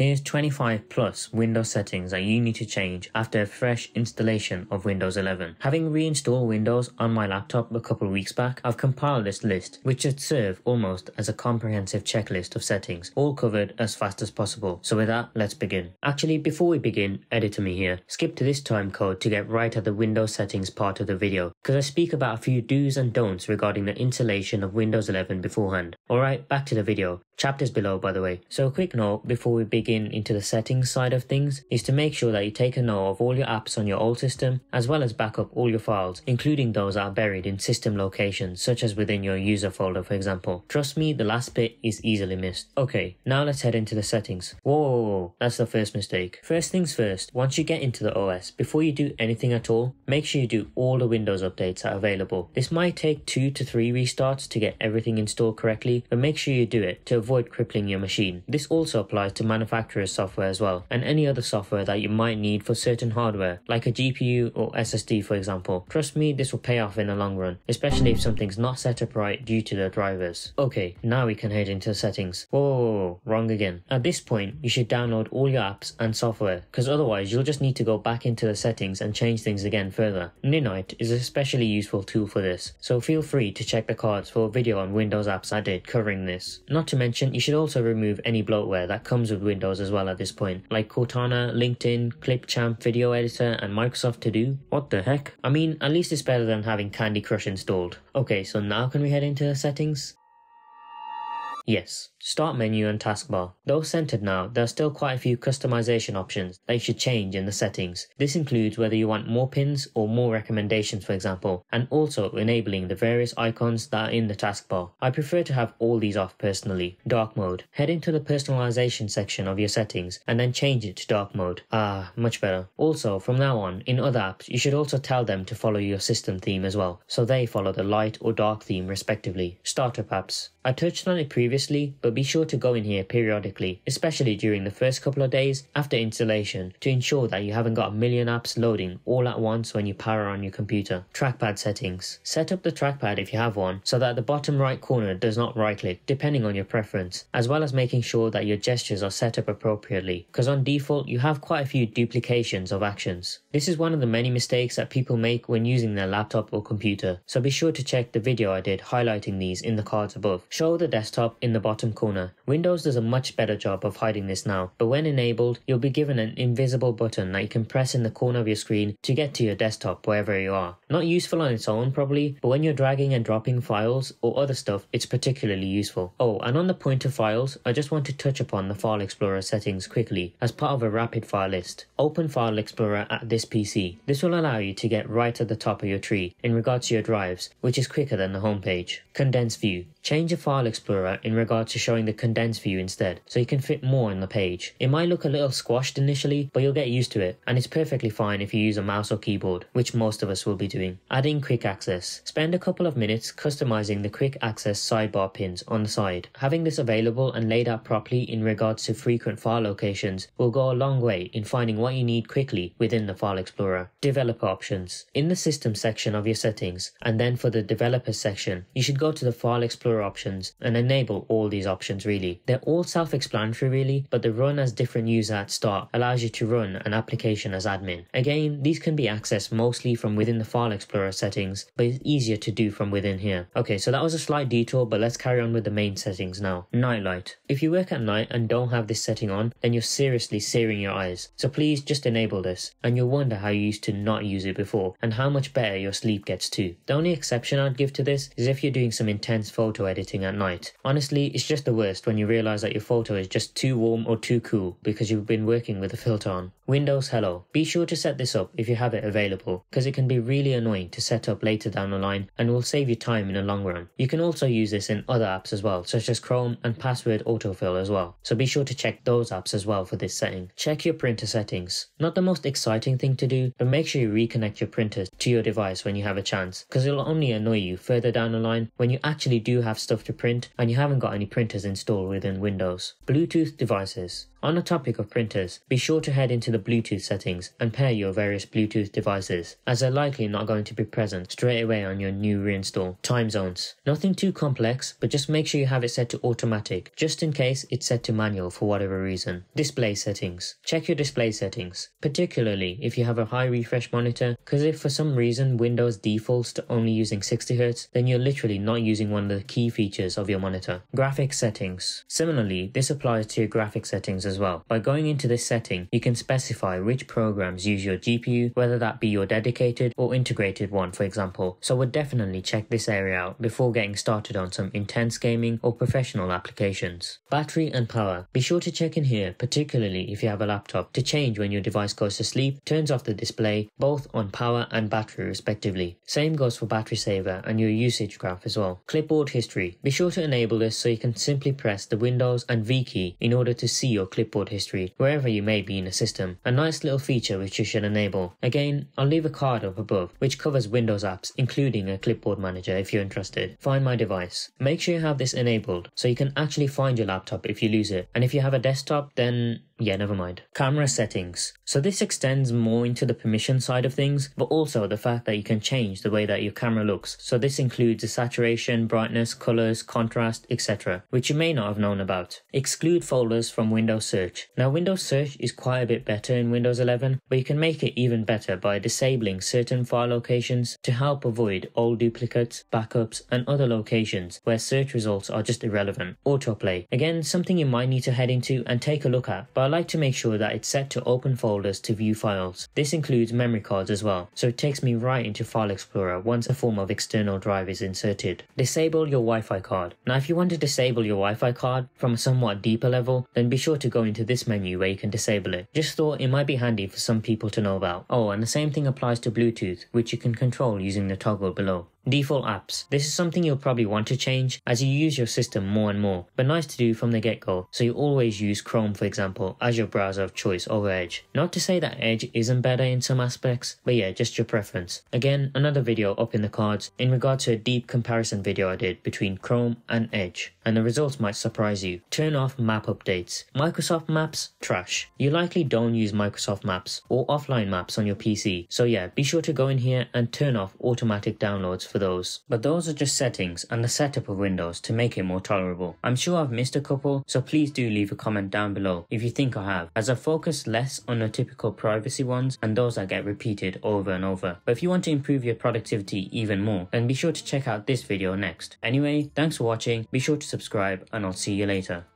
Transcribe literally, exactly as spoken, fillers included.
Here's twenty-five plus Windows settings that you need to change after a fresh installation of Windows eleven. Having reinstalled Windows on my laptop a couple weeks back, I've compiled this list, which should serve almost as a comprehensive checklist of settings, all covered as fast as possible. So with that, let's begin. Actually, before we begin, editor me here. Skip to this time code to get right at the Windows settings part of the video, because I speak about a few do's and don'ts regarding the installation of Windows eleven beforehand. Alright, back to the video. Chapters below, by the way. So a quick note before we begin into the settings side of things is to make sure that you take a note of all your apps on your old system, as well as back up all your files, including those that are buried in system locations, such as within your user folder, for example. Trust me, the last bit is easily missed. Okay, now let's head into the settings. Whoa, that's the first mistake. First things first, once you get into the O S, before you do anything at all, make sure you do all the Windows updates that are available. This might take two to three restarts to get everything installed correctly, but make sure you do it to avoid Avoid crippling your machine. This also applies to manufacturer's software as well, and any other software that you might need for certain hardware, like a G P U or S S D for example. Trust me, this will pay off in the long run, especially if something's not set up right due to the drivers. Okay, now we can head into the settings. Whoa, wrong again. At this point, you should download all your apps and software, because otherwise you'll just need to go back into the settings and change things again further. Ninite is an especially useful tool for this, so feel free to check the cards for a video on Windows apps I did covering this. Not to mention, you should also remove any bloatware that comes with Windows as well at this point, like Cortana, LinkedIn, Clipchamp Video Editor and Microsoft To Do. What the heck? I mean, at least it's better than having Candy Crush installed. Okay, so now can we head into the settings? Yes, start menu and taskbar. Though centered now, there are still quite a few customization options that you should change in the settings. This includes whether you want more pins or more recommendations for example, and also enabling the various icons that are in the taskbar. I prefer to have all these off personally. Dark mode. Head into the personalization section of your settings and then change it to dark mode. Ah, much better. Also, from now on, in other apps, you should also tell them to follow your system theme as well, so they follow the light or dark theme respectively. Startup apps. I touched on it previously, but be sure to go in here periodically, especially during the first couple of days after installation, to ensure that you haven't got a million apps loading all at once when you power on your computer. Trackpad settings. Set up the trackpad if you have one, so that the bottom right corner does not right click, depending on your preference, as well as making sure that your gestures are set up appropriately, because on default you have quite a few duplications of actions. This is one of the many mistakes that people make when using their laptop or computer, so be sure to check the video I did highlighting these in the cards above. Show the desktop in the bottom corner. Windows does a much better job of hiding this now, but when enabled, you'll be given an invisible button that you can press in the corner of your screen to get to your desktop wherever you are. Not useful on its own probably, but when you're dragging and dropping files or other stuff, it's particularly useful. Oh, and on the point of files, I just want to touch upon the File Explorer settings quickly as part of a rapid file list. Open File Explorer at this P C. This will allow you to get right at the top of your tree in regards to your drives, which is quicker than the home page. Condense view. Change a File Explorer in regards to showing the condensed view instead, so you can fit more on the page. It might look a little squashed initially, but you'll get used to it, and it's perfectly fine if you use a mouse or keyboard, which most of us will be doing. Adding quick access. Spend a couple of minutes customizing the quick access sidebar pins on the side. Having this available and laid out properly in regards to frequent file locations will go a long way in finding what you need quickly within the File Explorer. Developer options. In the system section of your settings, and then for the developer section, you should go to the File Explorer options and enable all these options really. They're all self-explanatory really, but the run as different user at start allows you to run an application as admin. Again, these can be accessed mostly from within the File Explorer settings, but it's easier to do from within here. Okay, so that was a slight detour, but let's carry on with the main settings now. Nightlight. If you work at night and don't have this setting on, then you're seriously searing your eyes, so please just enable this, and you'll wonder how you used to not use it before, and how much better your sleep gets too. The only exception I'd give to this is if you're doing some intense photo editing at night. Honestly, it's just the worst when you realize that your photo is just too warm or too cool because you've been working with a filter on. Windows Hello. Be sure to set this up if you have it available, because it can be really annoying to set up later down the line and will save you time in the long run. You can also use this in other apps as well, such as Chrome and password autofill as well, so be sure to check those apps as well for this setting. Check your printer settings. Not the most exciting thing to do, but make sure you reconnect your printer to your device when you have a chance, because it'll only annoy you further down the line when you actually do have stuff to print and you haven't got any printers installed within Windows. Bluetooth devices. On the topic of printers, be sure to head into the Bluetooth settings and pair your various Bluetooth devices, as they're likely not going to be present straight away on your new reinstall. Time zones. Nothing too complex, but just make sure you have it set to automatic, just in case it's set to manual for whatever reason. Display settings. Check your display settings, particularly if you have a high refresh monitor, because if for some reason Windows defaults to only using sixty hertz, then you're literally not using one of the key features of your monitor. Graphics settings. Similarly, this applies to your graphics settings as well. By going into this setting, you can specify which programs use your G P U, whether that be your dedicated or integrated one, for example. So I would definitely check this area out before getting started on some intense gaming or professional applications. Battery and power. Be sure to check in here, particularly if you have a laptop, to change when your device goes to sleep, turns off the display, both on power and battery respectively. Same goes for battery saver and your usage graph as well. Clipboard history. Be sure to enable this so you can simply press the Windows and V key in order to see your clipboard history wherever you may be in a system. A nice little feature which you should enable. Again, I'll leave a card up above which covers Windows apps, including a clipboard manager if you're interested. Find My Device. Make sure you have this enabled so you can actually find your laptop if you lose it. And if you have a desktop, then yeah, never mind. Camera settings. So this extends more into the permission side of things, but also the fact that you can change the way that your camera looks. So this includes the saturation, brightness, colors, contrast, et cetera, which you may not have known about. Exclude folders from Windows Search. Now, Windows Search is quite a bit better in Windows eleven, but you can make it even better by disabling certain file locations to help avoid old duplicates, backups, and other locations where search results are just irrelevant. Autoplay. Again, something you might need to head into and take a look at, but I like to make sure that it's set to open folders to view files. This includes memory cards as well, so it takes me right into File Explorer once a form of external drive is inserted. Disable your Wi-Fi card. Now, if you want to disable your Wi-Fi card from a somewhat deeper level, then be sure to go into this menu where you can disable it. Just thought it might be handy for some people to know about. Oh, and the same thing applies to Bluetooth, which you can control using the toggle below. Default apps. This is something you'll probably want to change as you use your system more and more, but nice to do from the get-go, so you always use Chrome, for example, as your browser of choice over Edge. Not to say that Edge isn't better in some aspects, but yeah, just your preference. Again, another video up in the cards in regard to a deep comparison video I did between Chrome and Edge, and the results might surprise you. Turn off map updates. Microsoft Maps? Trash. You likely don't use Microsoft Maps or offline maps on your P C, so yeah, be sure to go in here and turn off automatic downloads for those. But those are just settings and the setup of Windows to make it more tolerable. I'm sure I've missed a couple, so please do leave a comment down below if you think I have, as I focus less on the typical privacy ones and those that get repeated over and over. But if you want to improve your productivity even more, then be sure to check out this video next. Anyway, thanks for watching, be sure to subscribe, and I'll see you later.